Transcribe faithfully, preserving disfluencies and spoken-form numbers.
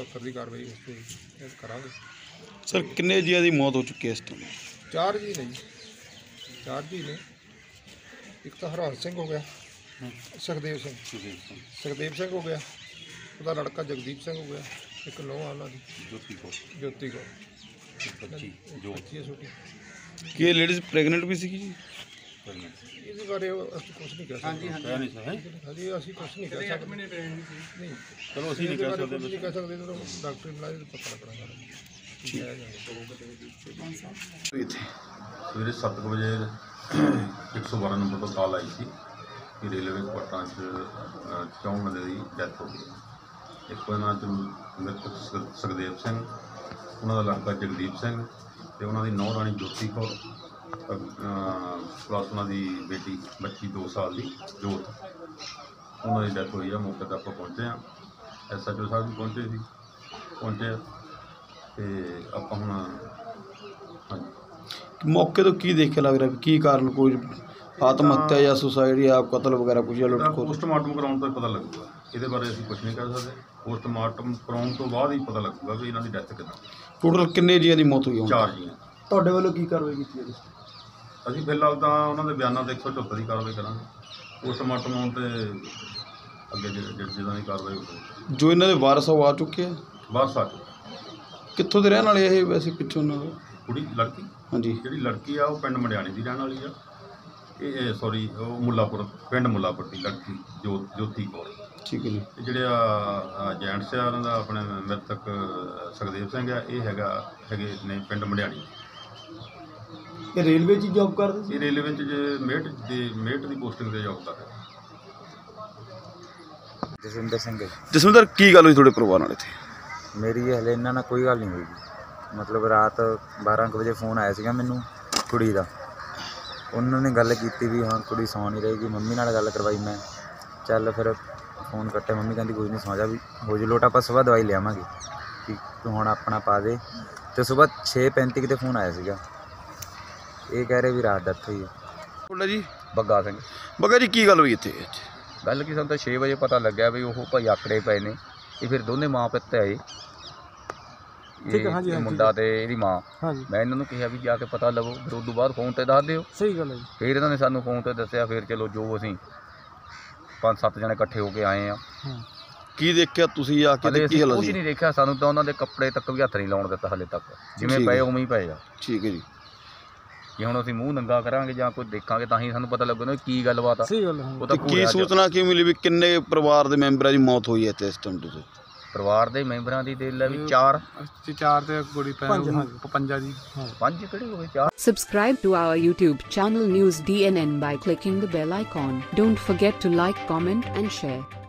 ਅਫਸਰ ਦੀ ਕਾਰਵਾਈ ਉਸ ਤੇ ਕਰਾਂਗੇ। ਸਰ ਕਿੰਨੇ ਜੀਆਂ ਦੀ ਮੌਤ ਹੋ ਚੁੱਕੀ ਹੈ ਇਸ ਤੋਂ? ਚਾਰ ਜੀ ਨੇ, ਚਾਰ ਜੀ ਨੇ। ਇੱਕ ਤਾਂ ਹਰਨ ਸਿੰਘ ਹੋ ਗਿਆ, सरदेव सिंह सरदेव सिंह हो गया, उसका लड़का जगदीप सिंह हो गया, एक लोह आला दी ज्योति कौर ज्योति कौर बच्ची जो बच्ची छोटी। क्या लेडीज प्रेगनेंट भी सी जी? इस बारे असं कुछ नहीं कह सकते। हाँ जी, असं कुछ नहीं कह सकते। नहीं चलो असं नहीं कह सकते, नहीं कह सकते। तो डॉक्टर बुलाए तो पता लगेगा। सवेरे सत्त बजे एक सौ बारह नंबर पर कॉल आई थी कि रेलवे क्वार्टर चौंक बंदे की डैथ हो गई। एक मृतक सरदेव सिंह, उन्होंने लड़का जगदीप सिंह, तो उन्होंने नौ राणी ज्योति कौर प्लस उन्होंने बेटी बच्ची दो साल की जोत, उन्होंने डैथ हुई है। मौके पर आप पहुँचे हैं, एस एच ओ साहब भी पहुँचे थे पहुँचे तो आप हम। हाँ जी, मौके तो की देख के लग रहा है की कारण कोई आत्महत्या या सुसाइड या कतल वगैरह कुछ? पोस्टमार्टम कराने तो पता लगेगा, ये बारे अभी कुछ नहीं कर सकते। पोस्टमार्टम कराने तो बाद ही पता लगेगा भी इन्हों की डैथ कितना। टोटल किन्ने जिया की मौत हुई है? चार जिया। तुहाडे वल्लों की कार्रवाई कीती है? अभी फिलहाल तो उन्होंने बयानों एक सौ चौहत्तर की कार्रवाई करांगे। पोस्टमार्टम होने तो अगे जिदा की कार्रवाई हो। जो इन्होंने वारस वो आ चुके हैं? वारस आ चुके। कितों के रहने वाले ये वैसे पिछों? कुड़ी लड़की। हाँ जी, जी लड़की आ पिंड मड़ियाणी की रहने वाली है, ये सॉरी मुलापुर पिंड मुलापुर की लड़की जो ज्योति कौर। ठीक है जी। जोड़े जेंट्स आ उन्होंने अपने मृतक सरदेव सिंह है, ये हैगा हैगे ने पिंड मड़ियाणी। रेलवे च जॉब करते? रेलवे च मेट दे मेट की पोस्टिंग से जॉब करते। जसविंदर सिंह। जसविंदर की गल हुई थोड़े परिवार वाले थे? मेरी हले इन्हों ना कोई गल नहीं हुई। मतलब रात बारह बजे फोन आया सीगा मैनू कुड़ी का, उन्होंने गल की भी हाँ कुड़ी सौ नहीं रहेगी। मम्मी नाल गल करवाई मैं, चल फिर फोन कट्टे मम्मी कहती कोई नहीं सौ जा भी हो जू लोट, आप सुबह दवाई लियावे कि तू हम अपना पा दे। तो सुबह छे पैंती कितने फोन आया सीगा, ये कह रहे भी रात डेथ हुई है। जी बग्गा सिंह। बग्गा जी की गल हुई इतने? गल की सू छे बजे पता लगे भी वह भाई आकड़े पे ने, ये फिर दोनों माँ पुत आए, ਇਹ ਮੁੰਡਾ ਤੇ ਇਹਦੀ ਮਾਂ। ਮੈਂ ਇਹਨਾਂ ਨੂੰ ਕਿਹਾ ਵੀ ਜਾ ਕੇ ਪਤਾ ਲਵੋ, ਫਿਰ ਉਦੋਂ ਬਾਅਦ ਫੋਨ ਤੇ ਦੱਸ ਦਿਓ। ਸਹੀ ਗੱਲ ਹੈ। ਫਿਰ ਇਹਨਾਂ ਨੇ ਸਾਨੂੰ ਫੋਨ ਤੇ ਦੱਸਿਆ, ਫਿਰ ਚਲੋ ਜੋ ਅਸੀਂ ਪੰਜ ਸੱਤ ਜਣੇ ਇਕੱਠੇ ਹੋ ਕੇ ਆਏ ਆ। ਕੀ ਦੇਖਿਆ ਤੁਸੀਂ ਆ ਕੇ? ਕੁਝ ਨਹੀਂ ਦੇਖਿਆ, ਸਾਨੂੰ ਤਾਂ ਉਹਨਾਂ ਦੇ ਕੱਪੜੇ ਤੱਕ ਵੀ ਹੱਥ ਨਹੀਂ ਲਾਉਣ ਦਿੱਤਾ ਹਾਲੇ ਤੱਕ, ਜਿਵੇਂ ਪਏ ਉਵੇਂ ਹੀ ਪਏ ਆ। ਠੀਕ ਹੈ ਜੀ। ਜੇ ਹੁਣ ਅਸੀਂ ਮੂੰਹ ਨੰਗਾ ਕਰਾਂਗੇ ਜਾਂ ਕੋਈ ਦੇਖਾਂਗੇ ਤਾਂ ਹੀ ਸਾਨੂੰ ਪਤਾ ਲੱਗਣਾ ਕੀ ਗੱਲਬਾਤ ਆ। ਸਹੀ ਗੱਲ ਹੈ। ਉਹ ਤਾਂ ਕੀ ਸੂਚਨਾ ਕਿਉਂ ਮਿਲੀ ਵੀ ਕਿੰਨੇ ਪਰਿਵਾਰ ਦੇ ਮੈਂਬਰਾਂ ਦੀ ਮੌਤ ਹੋਈ ਹੈ ਇਸ ਟਾਈਮ? ਤੁਸੀਂ परिवार के मैंबरां दी दिल भी चार चार ते गोड़ी पंजा जी पंज किहड़े होए चार। Subscribe to our YouTube channel News D N N by clicking the bell icon. Don't forget to like, comment and share.